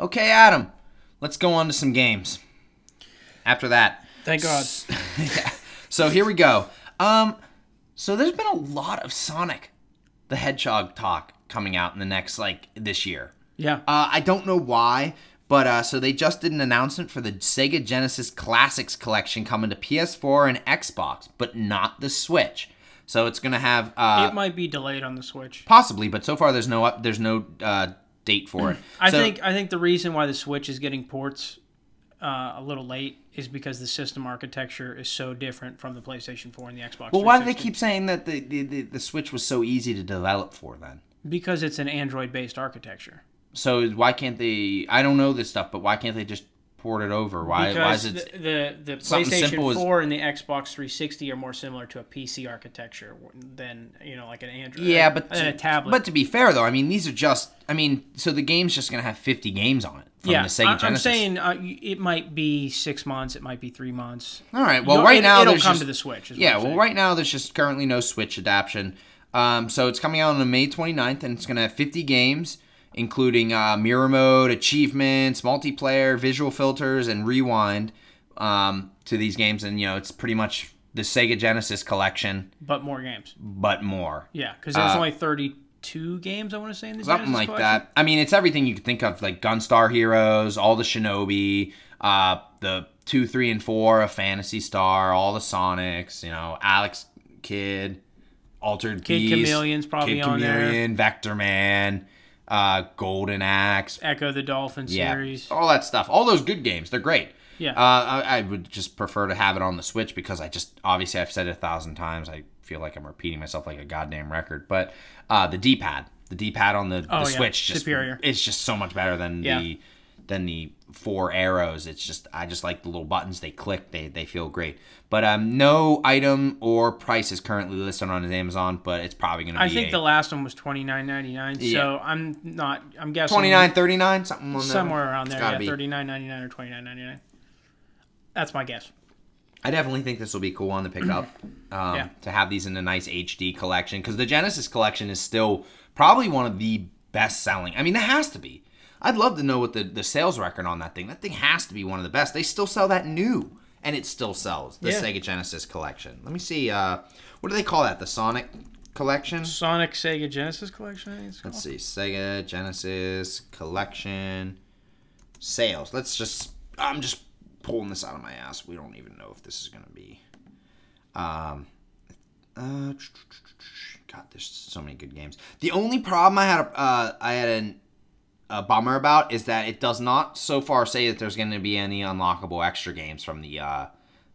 Okay, Adam, let's go on to some games after that. Thank God. Yeah. So here we go. So there's been a lot of Sonic the Hedgehog talk coming out in the next, like, this year. Yeah. I don't know why, but so they just did an announcement for the Sega Genesis Classics collection coming to PS4 and Xbox, but not the Switch. So it's going to have... it might be delayed on the Switch. Possibly, but so far there's no date for it. I think the reason why the Switch is getting ports a little late is because the system architecture is so different from the PlayStation 4 and the Xbox 360. Well, why do they keep saying that the Switch was so easy to develop for then? Because it's an Android-based architecture. So why can't they... I don't know this stuff, but why can't they just port it over? Why is it... The PlayStation 4 and the Xbox 360 are more similar to a PC architecture than, you know, like an Android... Yeah, but... a tablet. But to be fair, though, I mean, these are just... I mean, so the game's just going to have 50 games on it. Yeah, I'm saying it might be 6 months, it might be 3 months. All right, well, right now... It'll come to the Switch. Yeah, well, right now there's just currently no Switch adaption. So it's coming out on May 29th, and it's going to have 50 games, including mirror mode, achievements, multiplayer, visual filters, and rewind to these games. And, you know, it's pretty much the Sega Genesis collection. But more games. But more. Yeah, because there's only 32 games, I want to say, in this Genesis collection. Something like that. I mean, it's everything you could think of, like Gunstar Heroes, all the Shinobi, the 2, 3, and 4 of Phantasy Star, all the Sonics, you know, Alex Kidd, Altered Beast. Chameleon's probably Kid on Chameleon, there. Vectorman, Golden Axe. Ecco the Dolphin series. Yeah, all that stuff. All those good games. They're great. Yeah. I would just prefer to have it on the Switch because I just, obviously I've said it 1,000 times. I feel like I'm repeating myself like a goddamn record. But the D-pad. The D-pad on the Switch. Just, superior. It's just so much better than the four arrows. It's just, I just like the little buttons. They click. They feel great. But no item or price is currently listed on Amazon, but it's probably going to be I think the last one was $29.99. Yeah. So I'm guessing $29.39, something on somewhere around there. Yeah, $39.99 or $29.99. That's my guess. I definitely think this will be cool one to pick up. To have these in a nice HD collection, because the Genesis collection is still probably one of the best selling. I mean, it has to be. I'd love to know what the sales record on that thing. That thing has to be one of the best. They still sell that new, and it still sells, the Sega Genesis collection. Let me see. What do they call that? The Sonic collection? Sonic Sega Genesis collection, I think it's called. Let's see. Sega Genesis collection sales. Let's just... I'm just pulling this out of my ass. We don't even know if this is going to be... God, there's so many good games. The only problem I had... A bummer about is that it does not so far say that there's going to be any unlockable extra games from the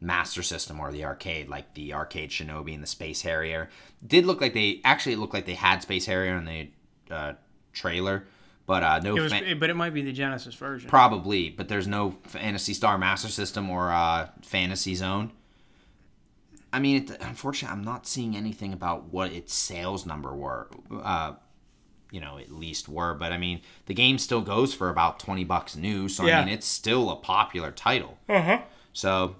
Master System or the arcade, like the arcade Shinobi and the Space Harrier. It looked like they had Space Harrier in the trailer, but it might be the Genesis version, probably. But there's no Phantasy Star, Master System, or Phantasy Zone. I mean, unfortunately, I'm not seeing anything about what its sales number were. You know, at least were. But, I mean, the game still goes for about $20 new. So, I mean, it's still a popular title. So,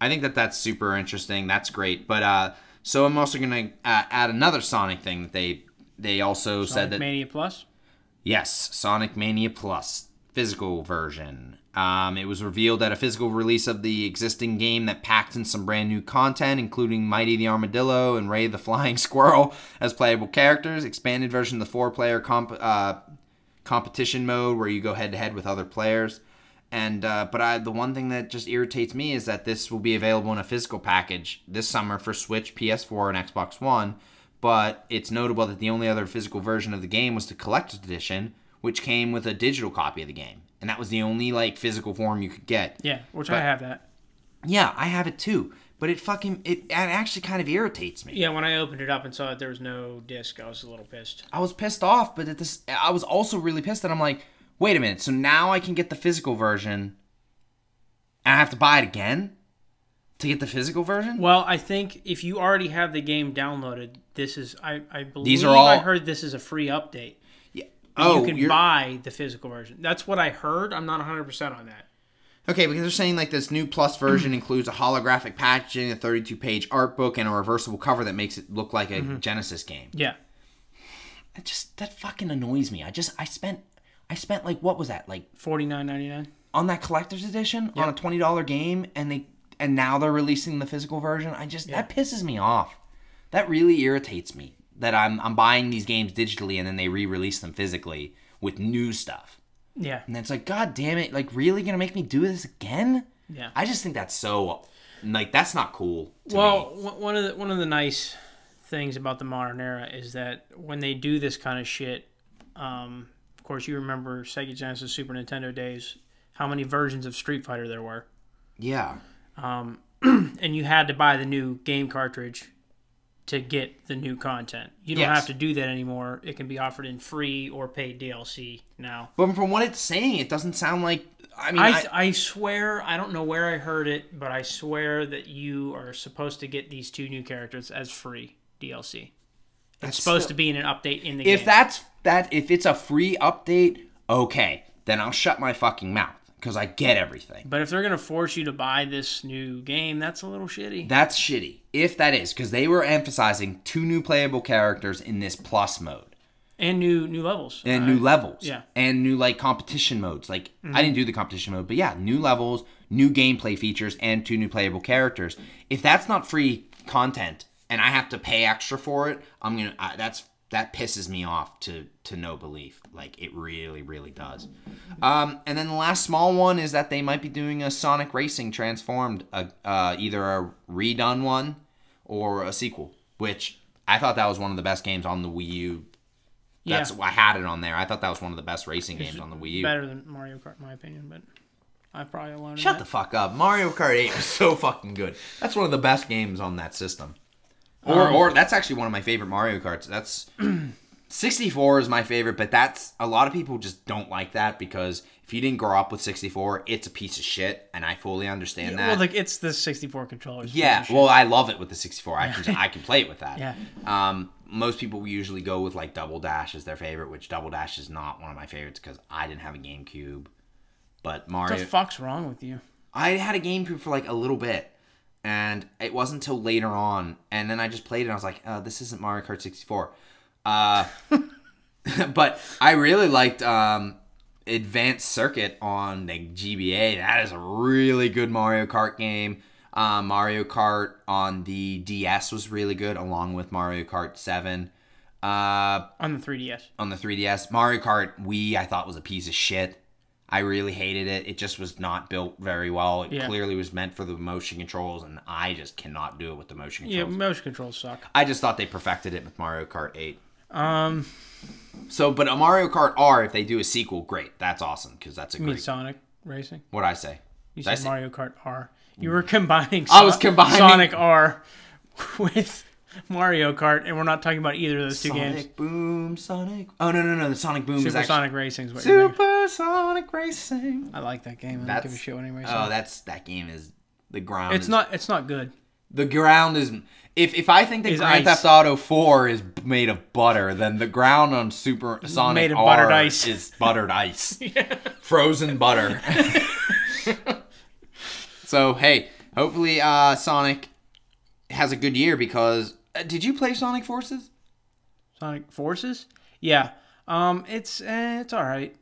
I think that's super interesting. That's great. But, so I'm also going to add another Sonic thing that they also said that... Sonic Mania Plus? Yes, Sonic Mania Plus. Physical version. It was revealed at a physical release of the existing game that packed in some brand new content, including Mighty the Armadillo and Ray the Flying Squirrel as playable characters. Expanded version of the four-player competition mode where you go head-to-head with other players. And the one thing that just irritates me is that this will be available in a physical package this summer for Switch, PS4, and Xbox One. But it's notable that the only other physical version of the game was the Collector's Edition, which came with a digital copy of the game. And that was the only, like, physical form you could get. Yeah, I have that. Yeah, I have it too. But it actually kind of irritates me. Yeah, when I opened it up and saw that there was no disc, I was a little pissed. I was pissed off, but I was also really pissed that I'm like, wait a minute, so now I can get the physical version and I have to buy it again to get the physical version? Well, I think if you already have the game downloaded, this is, I believe I heard this is a free update. You can buy the physical version. That's what I heard. I'm not 100% on that. Okay, because they're saying, like, this new Plus version includes a holographic packaging, a 32-page art book, and a reversible cover that makes it look like a Genesis game. Yeah. That fucking annoys me. I spent I spent like, what was that? Like $49.99 on that collector's edition, yep, on a $20 game, and now they're releasing the physical version. I just, yeah, that pisses me off. That really irritates me that I'm buying these games digitally and then they re-release them physically with new stuff. Yeah. And it's like, God damn it, like, really gonna make me do this again? Yeah. I just think that's so, like, that's not cool to me. Well, one of the nice things about the modern era is that when they do this kind of shit, of course, you remember Sega Genesis, Super Nintendo days, how many versions of Street Fighter there were. Yeah. And you had to buy the new game cartridge to get the new content. You don't, yes, have to do that anymore. It can be offered in free or paid DLC now. But from what it's saying, it doesn't sound like... I mean, I swear, I don't know where I heard it, but I swear that you are supposed to get these two new characters as free DLC. It's supposed to be in an update in the game. If it's a free update, okay, then I'll shut my fucking mouth because I get everything. But if they're going to force you to buy this new game, that's a little shitty. That's shitty, if that is, because they were emphasizing two new playable characters in this plus mode. And new levels. And new levels. Yeah. And new, like, competition modes. Like, mm-hmm. I didn't do the competition mode, but yeah, new levels, new gameplay features, and two new playable characters. If that's not free content and I have to pay extra for it, I'm going to... That pisses me off to no belief. Like, it really, really does. And then the last small one is that they might be doing a Sonic Racing Transformed, either a redone one or a sequel, which I thought that was one of the best games on the Wii U. That's, yeah, I had it on there. I thought that was one of the best racing games on the Wii U. Better than Mario Kart, in my opinion, but I probably alone. Shut the fuck up. Mario Kart 8 was so fucking good. That's one of the best games on that system. Or that's actually one of my favorite Mario Karts. That's 64 is my favorite, but that's a lot of people just don't like that because if you didn't grow up with 64, it's a piece of shit, and I fully understand that. Well, like, it's the 64 controllers. Yeah, well, I love it with the 64. Yeah. I can play it with that. Yeah. Most people usually go with, like, Double Dash as their favorite, which Double Dash is not one of my favorites because I didn't have a GameCube. But Mario... What the fuck's wrong with you? I had a GameCube for, like, a little bit, and it wasn't until later on, and then I just played it, and I was like, this isn't Mario Kart 64. But I really liked Advanced Circuit on the GBA. That is a really good Mario Kart game. Mario Kart on the DS was really good, along with Mario Kart 7. On the 3DS. On the 3DS. Mario Kart Wii, I thought, was a piece of shit. I really hated it. It just was not built very well. It, yeah, clearly was meant for the motion controls, and I just cannot do it with the motion controls. Yeah, motion controls suck. I just thought they perfected it with Mario Kart 8. But a Mario Kart R, if they do a sequel, great. That's awesome, because that's a great... You mean Sonic Racing? What'd I say? You said Mario Kart R. You were combining Sonic R with Mario Kart, and we're not talking about either of those two games. Sonic Boom, Sonic... Oh, no. The Sonic Boom is actually... Super Sonic Racing is what you're doing. Super Sonic Racing. I like that game. I don't give a shit anyway. Oh, that game is... The ground is... It's not good. The ground is... If I think that Grand Theft Auto 4 is made of butter, then the ground on Super Sonic made of R buttered ice. Is buttered ice. Yeah. Frozen butter. So, hey, hopefully Sonic has a good year because... did you play Sonic Forces? Sonic Forces? Yeah. It's all right.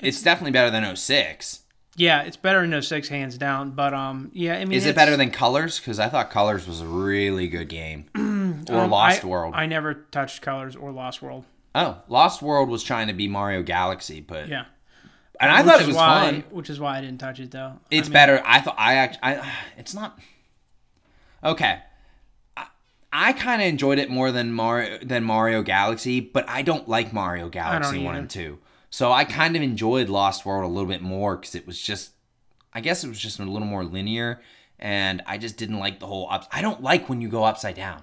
It's definitely better than 06. Yeah, it's better than 06, hands down. But, yeah, I mean... Is it better than Colors? Because I thought Colors was a really good game. Or Lost World. I never touched Colors or Lost World. Oh, Lost World was trying to be Mario Galaxy, but... Yeah. And I thought it was fun. Which is why I didn't touch it, though. It's better. I thought... it's not... Okay. I kind of enjoyed it more than Mario Galaxy, but I don't like Mario Galaxy 1 and 2. So I kind of enjoyed Lost World a little bit more because it was just... I guess it was just a little more linear, and I just didn't like the whole... I don't like when you go upside down.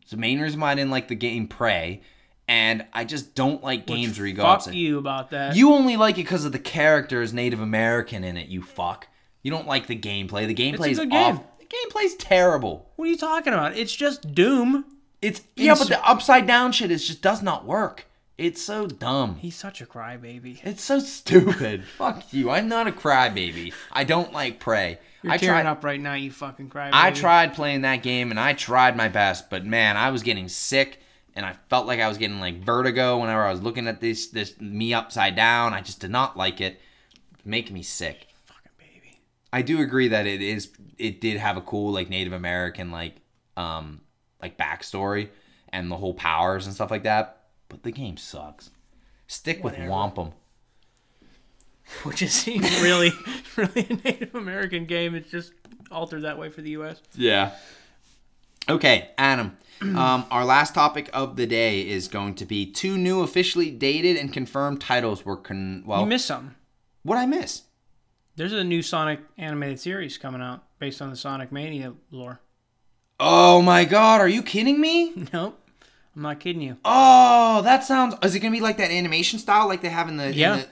It's the main reason why I didn't like the game Prey, and I just don't like games where you go upside down. Fuck you about that. You only like it because of the character is Native American in it, you fuck. You don't like the gameplay. The gameplay is off. The gameplay's terrible. What are you talking about? It's just Doom. Yeah, but the upside down shit just does not work. It's so dumb. He's such a crybaby. It's so stupid. Fuck you. I'm not a crybaby. I don't like Prey. You're tearing up right now, you fucking crybaby. I tried playing that game, and I tried my best, but man, I was getting sick and I felt like I was getting like vertigo whenever I was looking at this me upside down. I just did not like it. Make me sick. Fucking baby. I do agree that it did have a cool like Native American like backstory and the whole powers and stuff like that, but the game sucks. Stick with Wampum. Which is really, really a Native American game. It's just altered that way for the U.S. Yeah. Okay, Adam. Our last topic of the day is going to be two new officially dated and confirmed titles were... Well, you missed something. What'd I miss? There's a new Sonic animated series coming out based on the Sonic Mania lore. Oh, my God. Are you kidding me? Nope. I'm not kidding you. Oh, that sounds... Is it going to be like that animation style like they have in the... Yeah.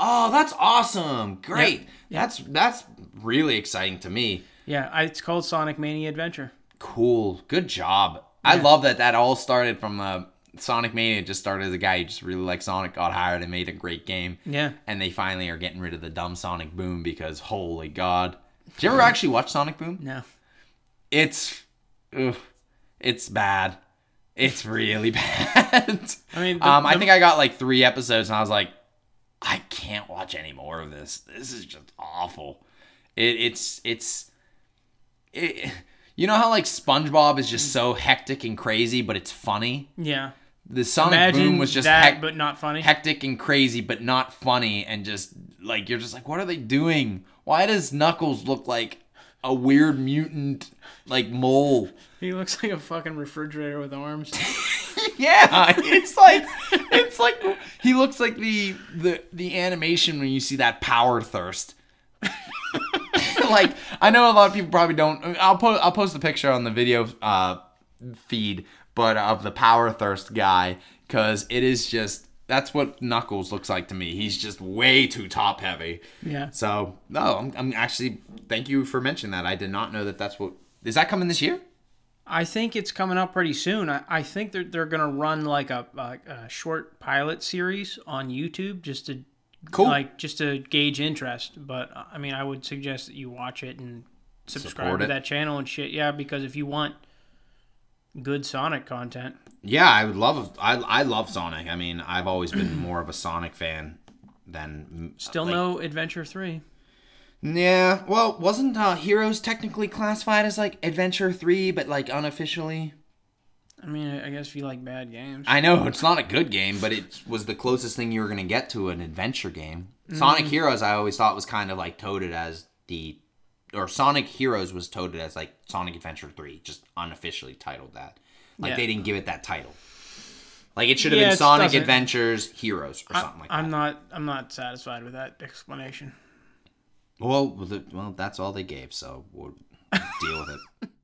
Oh, that's awesome. Great. Yep. Yep. That's really exciting to me. Yeah, it's called Sonic Mania Adventure. Cool. Good job. Yeah. I love that all started from Sonic Mania. It just started as a guy who just really liked Sonic, got hired, and made a great game. Yeah. And they finally are getting rid of the dumb Sonic Boom because, holy God. Did you ever actually watch Sonic Boom? No. It's bad. It's really bad. I mean, I think I got like 3 episodes, and I was like, I can't watch any more of this. This is just awful. You know how like SpongeBob is just so hectic and crazy, but it's funny? Yeah. The Sonic Boom was just but not funny. Hectic and crazy, but not funny, and just like you're just like, what are they doing? Why does Knuckles look like a weird mutant like mole? He looks like a fucking refrigerator with arms. Yeah, it's like he looks like the animation when you see that Power Thirst. Like, I know a lot of people probably don't. I'll post the picture on the video feed, but of the Power Thirst guy, because it is just that's what Knuckles looks like to me. He's just way too top heavy. Yeah. So no, I'm actually thank you for mentioning that. I did not know that. That's what is that coming this year? I think it's coming up pretty soon. I think they're gonna run like a short pilot series on YouTube just to just to gauge interest. But I mean, I would suggest that you watch it and subscribe to that channel and shit. Yeah, because if you want good Sonic content, yeah, I would love. I love Sonic. I mean, I've always been more of a Sonic fan than still like, no Adventure 3. Yeah, well, wasn't Heroes technically classified as, like, Adventure 3, but, like, unofficially? I mean, I guess if you like bad games. I know, it's not a good game, but it was the closest thing you were going to get to an adventure game. Mm-hmm. Sonic Heroes, I always thought, was kind of, like, touted as the... Or Sonic Heroes was touted as, like, Sonic Adventure 3, just unofficially titled that. Like, they didn't give it that title. Like, it should have been Sonic Adventures Heroes or something like that. I'm not satisfied with that explanation. Well, that's all they gave, so we'll deal with it.